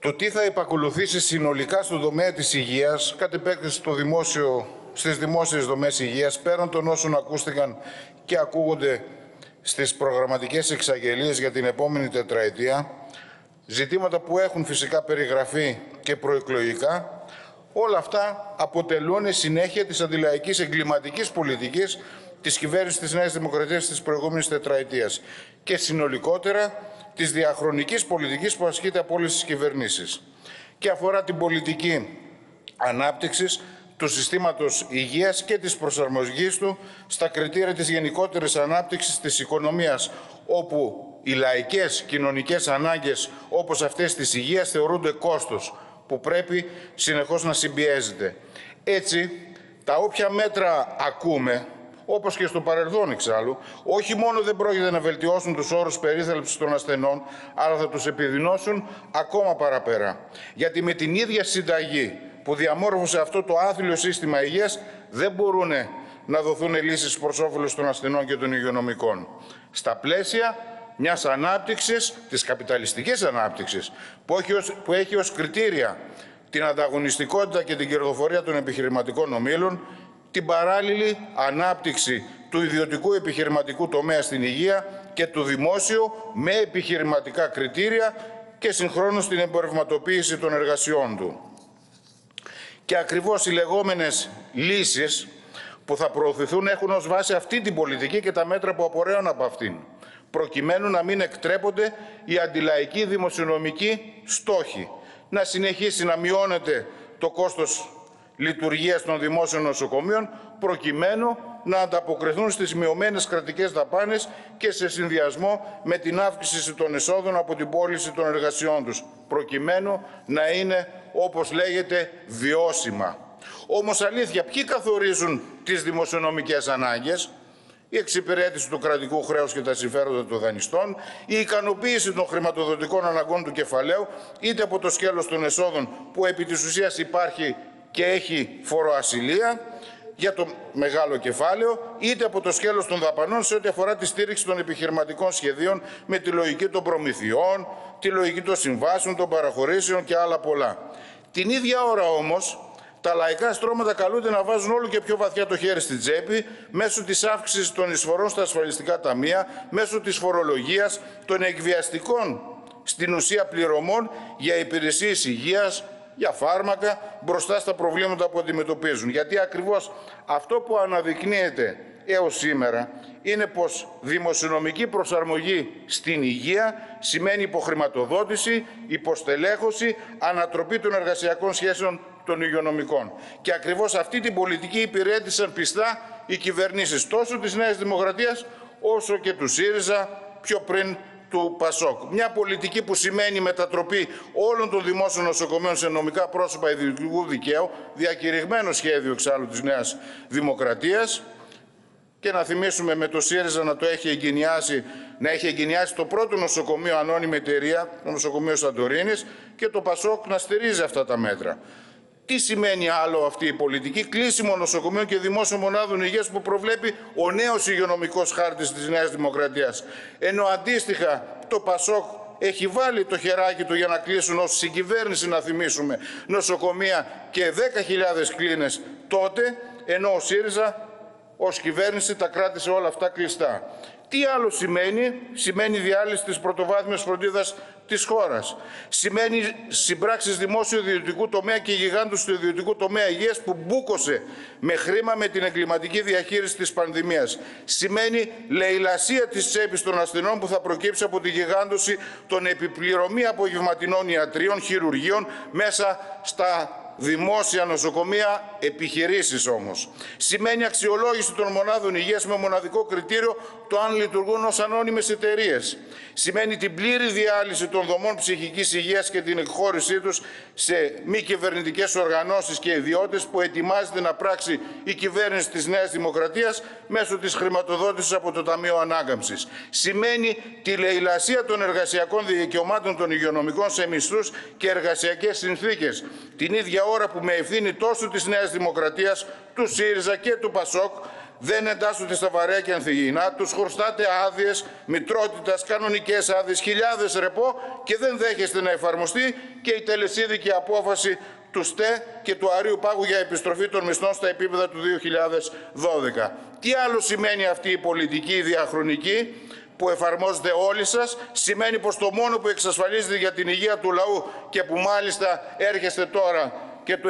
Το τι θα επακολουθήσει συνολικά στον τομέα της υγείας, κατ' επέκταση στις δημόσιες δομές υγείας, πέραν των όσων ακούστηκαν και ακούγονται στις προγραμματικές εξαγγελίες για την επόμενη τετραετία, ζητήματα που έχουν φυσικά περιγραφεί και προεκλογικά, όλα αυτά αποτελούν συνέχεια της αντιλαϊκής εγκληματικής πολιτικής της κυβέρνησης της Νέας Δημοκρατίας της προηγούμενης τετραετίας και συνολικότερα της διαχρονικής πολιτικής που ασκείται από όλες τις κυβερνήσεις και αφορά την πολιτική ανάπτυξης του συστήματος υγείας και της προσαρμογής του στα κριτήρια της γενικότερης ανάπτυξης της οικονομίας, όπου οι λαϊκές κοινωνικές ανάγκες όπως αυτές της υγείας θεωρούνται κόστος που πρέπει συνεχώς να συμπιέζεται. Έτσι, τα όποια μέτρα ακούμε, όπως και στο παρελθόν εξάλλου, όχι μόνο δεν πρόκειται να βελτιώσουν τους όρους περίθαλψης των ασθενών, αλλά θα τους επιδεινώσουν ακόμα παραπέρα. Γιατί με την ίδια συνταγή που διαμόρφωσε αυτό το άθλιο σύστημα υγείας, δεν μπορούν να δοθούν λύσεις προς όφελος των ασθενών και των υγειονομικών. Στα πλαίσια μιας ανάπτυξης, της καπιταλιστικής ανάπτυξης, που έχει ως κριτήρια την ανταγωνιστικότητα και την κερδοφορία των επιχειρηματικών ομίλων, την παράλληλη ανάπτυξη του ιδιωτικού επιχειρηματικού τομέα στην υγεία και του δημόσιου με επιχειρηματικά κριτήρια και συγχρόνως την εμπορευματοποίηση των εργασιών του. Και ακριβώς οι λεγόμενες λύσεις που θα προωθηθούν έχουν ως βάση αυτή την πολιτική και τα μέτρα που απορρέουν από αυτήν, προκειμένου να μην εκτρέπονται οι αντιλαϊκοί δημοσιονομικοί στόχοι, να συνεχίσει να μειώνεται το κόστος λειτουργίας των δημόσιων νοσοκομείων, προκειμένου να ανταποκριθούν στις μειωμένες κρατικές δαπάνες και σε συνδυασμό με την αύξηση των εσόδων από την πώληση των εργασιών τους, προκειμένου να είναι, όπως λέγεται, βιώσιμα. Όμως αλήθεια, ποιοι καθορίζουν τις δημοσιονομικές ανάγκες? Η εξυπηρέτηση του κρατικού χρέους και τα συμφέροντα των δανειστών, η ικανοποίηση των χρηματοδοτικών αναγκών του κεφαλαίου, είτε από το σκέλος των εσόδων που επί της ουσίας υπάρχει και έχει φοροασυλία για το μεγάλο κεφάλαιο, είτε από το σκέλος των δαπανών σε ό,τι αφορά τη στήριξη των επιχειρηματικών σχεδίων με τη λογική των προμηθειών, τη λογική των συμβάσεων, των παραχωρήσεων και άλλα πολλά. Την ίδια ώρα όμως, τα λαϊκά στρώματα καλούνται να βάζουν όλο και πιο βαθιά το χέρι στην τσέπη μέσω της αύξησης των εισφορών στα ασφαλιστικά ταμεία, μέσω της φορολογίας, των εκβιαστικών στην ουσία πληρωμών για υπηρεσίες υγείας, για φάρμακα, μπροστά στα προβλήματα που αντιμετωπίζουν. Γιατί ακριβώς αυτό που αναδεικνύεται έως σήμερα είναι πως δημοσιονομική προσαρμογή στην υγεία σημαίνει υποχρηματοδότηση, υποστελέχωση, ανατροπή των εργασιακών σχέσεων των υγειονομικών. Και ακριβώς αυτή την πολιτική υπηρέτησαν πιστά οι κυβερνήσεις τόσο της Νέας Δημοκρατίας όσο και του ΣΥΡΙΖΑ πιο πριν του ΠΑΣΟΚ. Μια πολιτική που σημαίνει μετατροπή όλων των δημόσιων νοσοκομείων σε νομικά πρόσωπα ιδιωτικού δικαίου, διακηρυγμένο σχέδιο εξάλλου της Νέας Δημοκρατίας, και να θυμίσουμε με το ΣΥΡΙΖΑ να έχει εγκαινιάσει το πρώτο νοσοκομείο ανώνυμη εταιρεία, το νοσοκομείο Σαντορίνης, και το ΠΑΣΟΚ να στηρίζει αυτά τα μέτρα. Τι σημαίνει άλλο αυτή η πολιτική? Κλείσιμο νοσοκομείων και δημόσιων μονάδων υγείας που προβλέπει ο νέος υγειονομικός χάρτης της Νέας Δημοκρατίας. Ενώ αντίστοιχα το ΠΑΣΟΚ έχει βάλει το χεράκι του για να κλείσουν ως συγκυβέρνηση, να θυμίσουμε, νοσοκομεία και 10.000 κλίνες τότε, ενώ ο ΣΥΡΙΖΑ ως κυβέρνηση τα κράτησε όλα αυτά κλειστά. Τι άλλο σημαίνει? Σημαίνει διάλυση της πρωτοβάθμιας φροντίδας της χώρας. Σημαίνει συμπράξεις δημόσιο-ιδιωτικού τομέα και γιγάντους του ιδιωτικού τομέα υγείας που μπούκωσε με χρήμα με την εγκληματική διαχείριση της πανδημίας. Σημαίνει λαιλασία της τσέπης των ασθενών που θα προκύψει από τη γιγάντωση των επιπληρωμή απογευματινών ιατρίων, χειρουργείων μέσα στα δημόσια νοσοκομεία, επιχειρήσεις όμως. Σημαίνει αξιολόγηση των μονάδων υγείας με μοναδικό κριτήριο το αν λειτουργούν ως ανώνυμες εταιρείες. Σημαίνει την πλήρη διάλυση των δομών ψυχικής υγείας και την εκχώρησή τους σε μη κυβερνητικές οργανώσεις και ιδιώτες που ετοιμάζεται να πράξει η κυβέρνηση της Νέας Δημοκρατίας μέσω της χρηματοδότησης από το Ταμείο Ανάκαμψης. Σημαίνει τη λαιλασία των εργασιακών δικαιωμάτων των υγειονομικών σε μισθούς και εργασιακές συνθήκες. Την ίδια ώρα που με ευθύνη τόσο της Νέας Δημοκρατίας, του ΣΥΡΙΖΑ και του ΠΑΣΟΚ δεν εντάσσονται στα βαρέα και ανθυγιεινά, τους χρωστάτε άδειες μητρότητας, κανονικές άδειες, χιλιάδες ρεπό και δεν δέχεστε να εφαρμοστεί και η τελεσίδικη απόφαση του ΣΤΕ και του Αρείου Πάγου για επιστροφή των μισθών στα επίπεδα του 2012. Τι άλλο σημαίνει αυτή η πολιτική διαχρονική που εφαρμόζετε όλοι σας? Σημαίνει πως το μόνο που εξασφαλίζετε για την υγεία του λαού και που μάλιστα έρχεστε τώρα και το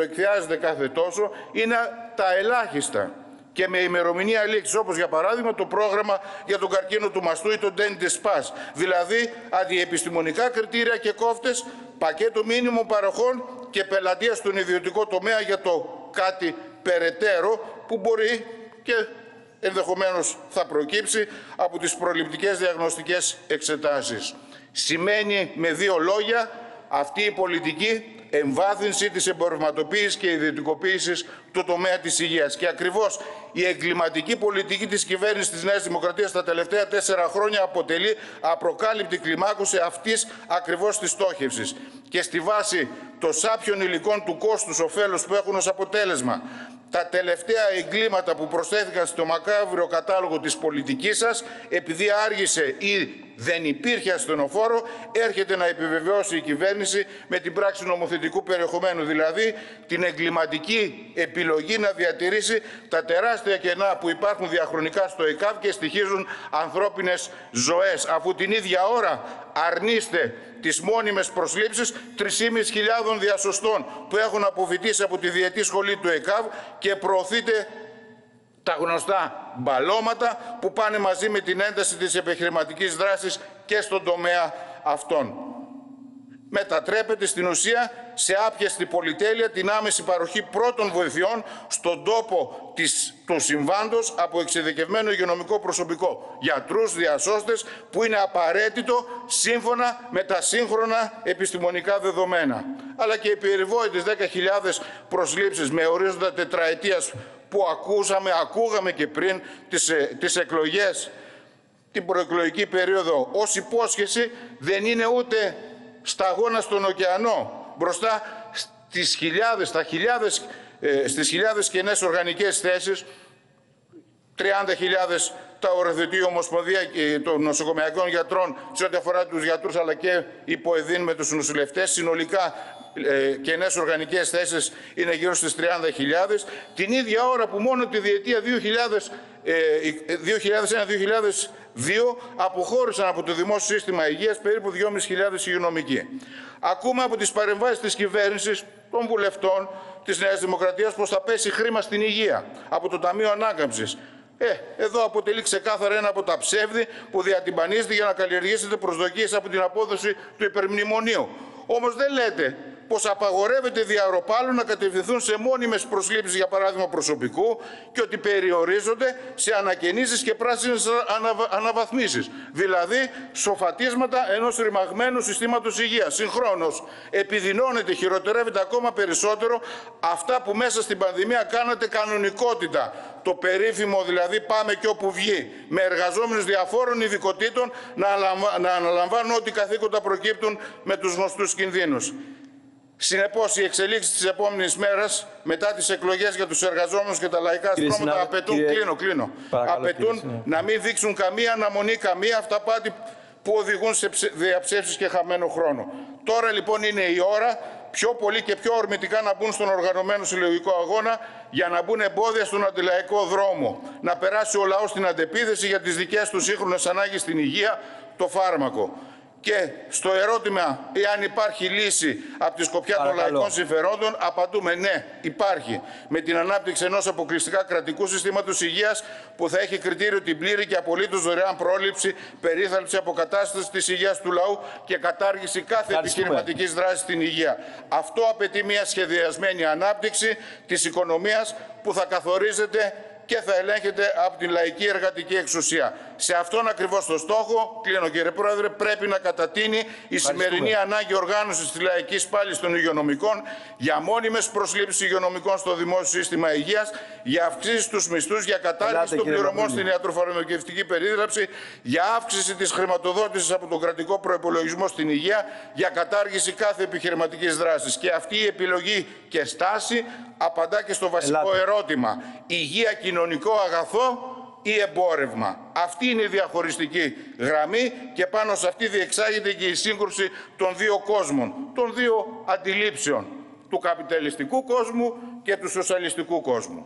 εκφιάζετε κάθε τόσο, είναι τα ελάχιστα και με ημερομηνία λήξης, όπως για παράδειγμα το πρόγραμμα για τον καρκίνο του μαστού ή τον Dentist Pass. Δηλαδή, αντιεπιστημονικά κριτήρια και κόφτες, πακέτο μήνυμων παροχών και πελατεία στον ιδιωτικό τομέα για το κάτι περαιτέρω που μπορεί και ενδεχομένως θα προκύψει από τις προληπτικές διαγνωστικές εξετάσεις. Σημαίνει με δύο λόγια αυτή η πολιτική εμβάθυνση της εμπορευματοποίησης και ιδιωτικοποίησης του τομέα της υγείας. Και ακριβώς η εγκληματική πολιτική της κυβέρνησης της Νέας Δημοκρατίας τα τελευταία 4 χρόνια αποτελεί απροκάλυπτη κλιμάκωση αυτής ακριβώς της στόχευσης. Και στη βάση των σάπιων υλικών του κόστους ωφέλους που έχουν ως αποτέλεσμα τα τελευταία εγκλήματα που προσθέθηκαν στο μακάβριο κατάλογο της πολιτικής σας, επειδή άργησε ή δεν υπήρχε ασθενοφόρο, έρχεται να επιβεβαιώσει η κυβέρνηση με την πράξη νομοθετικού περιεχομένου, δηλαδή την εγκληματική επιλογή να διατηρήσει τα τεράστια κενά που υπάρχουν διαχρονικά στο ΕΚΑΒ και στοιχίζουν ανθρώπινες ζωές, αφού την ίδια ώρα αρνείστε τις μόνιμες προσλήψεις 3.500 διασωστών που έχουν αποφοιτήσει από τη διετή σχολή του ΕΚΑΒ και προωθείτε τα γνωστά μπαλώματα που πάνε μαζί με την ένταση της επιχειρηματικής δράσης και στον τομέα αυτών. Μετατρέπεται στην ουσία σε άπιαστη πολυτέλεια την άμεση παροχή πρώτων βοηθειών στον τόπο του συμβάντος από εξειδικευμένο υγειονομικό προσωπικό, γιατρούς, διασώστες, που είναι απαραίτητο σύμφωνα με τα σύγχρονα επιστημονικά δεδομένα. Αλλά και οι περιβόητες 10.000 προσλήψεις με ορίζοντα τετραετίας που ακούγαμε και πριν τις εκλογές, την προεκλογική περίοδο, ως υπόσχεση δεν είναι ούτε σταγόνα στον ωκεανό μπροστά στις χιλιάδες κενές οργανικές θέσεις, 30.000 τα οριοθετεί Ομοσπονδία των Νοσοκομειακών Γιατρών σε ό,τι αφορά τους γιατρούς, αλλά και υποεδίν με τους νοσηλευτές. Συνολικά κενές οργανικές θέσεις είναι γύρω στις 30.000. Την ίδια ώρα που μόνο τη διετία 2001-2002 αποχώρησαν από το δημόσιο σύστημα υγείας περίπου 2.500 υγειονομικοί. Ακούμε από τις παρεμβάσεις της κυβέρνησης, των βουλευτών της Νέας Δημοκρατίας, πως θα πέσει χρήμα στην υγεία από το Ταμείο Ανάκαμψης. Εδώ αποτελεί ξεκάθαρα ένα από τα ψεύδη που διατυμπανίζεται για να καλλιεργήσετε προσδοκίες από την απόδοση του υπερμνημονίου. Όμως δεν λέτε πως απαγορεύεται δι' αεροπάλου να κατευθυνθούν σε μόνιμες προσλήψεις, για παράδειγμα προσωπικού, και ότι περιορίζονται σε ανακαινήσεις και πράσινες αναβαθμίσεις. Δηλαδή, σοφατίσματα ενός ρημαγμένου συστήματος υγείας. Συγχρόνως, επιδεινώνεται, χειροτερεύεται ακόμα περισσότερο αυτά που μέσα στην πανδημία κάνατε κανονικότητα. Το περίφημο δηλαδή πάμε και όπου βγει, με εργαζόμενους διαφόρων ειδικοτήτων να αναλαμβάνουν ό,τι καθήκοντα προκύπτουν με τους γνωστούς κινδύνους. Συνεπώς, οι εξελίξεις της επόμενης μέρας μετά τις εκλογές για τους εργαζόμενους και τα λαϊκά στρώματα απαιτούν, κλείνω, απαιτούν να μην δείξουν καμία αναμονή, καμία αυταπάτη που οδηγούν σε διαψεύσεις και χαμένο χρόνο. Τώρα λοιπόν είναι η ώρα πιο πολύ και πιο ορμητικά να μπουν στον οργανωμένο συλλογικό αγώνα για να μπουν εμπόδια στον αντιλαϊκό δρόμο, να περάσει ο λαός στην αντεπίθεση για τις δικές του σύγχρονες ανάγκες στην υγεία, το φάρμακο. Και στο ερώτημα εάν υπάρχει λύση από τη σκοπιά των λαϊκών συμφερόντων, απαντούμε ναι, υπάρχει. Με την ανάπτυξη ενός αποκλειστικά κρατικού συστήματος υγείας που θα έχει κριτήριο την πλήρη και απολύτως δωρεάν πρόληψη, περίθαλψη, αποκατάσταση της υγείας του λαού και κατάργηση κάθε επιχειρηματικής δράσης στην υγεία. Αυτό απαιτεί μια σχεδιασμένη ανάπτυξη της οικονομίας που θα καθορίζεται και θα ελέγχεται από την λαϊκή εργατική εξουσία. Σε αυτόν ακριβώς το στόχο, κλείνω κύριε Πρόεδρε, πρέπει να κατατείνει η σημερινή ανάγκη οργάνωσης της λαϊκής πάλης των υγειονομικών για μόνιμες προσλήψεις υγειονομικών στο δημόσιο σύστημα υγείας, για αυξήσεις στους μισθούς, για κατάργηση των πληρωμών στην ιατροφαρμακευτική περίθαλψη, για αύξηση της χρηματοδότησης από τον κρατικό προϋπολογισμό στην υγεία, για κατάργηση κάθε επιχειρηματικής δράσης. Και αυτή η επιλογή και στάση απαντά και στο βασικό ερώτημα. Υγεία κοινωνικό αγαθό ή εμπόρευμα. Αυτή είναι η διαχωριστική γραμμή και πάνω σε αυτή διεξάγεται και η σύγκρουση των δύο κόσμων, των δύο αντιλήψεων, του καπιταλιστικού κόσμου και του σοσιαλιστικού κόσμου.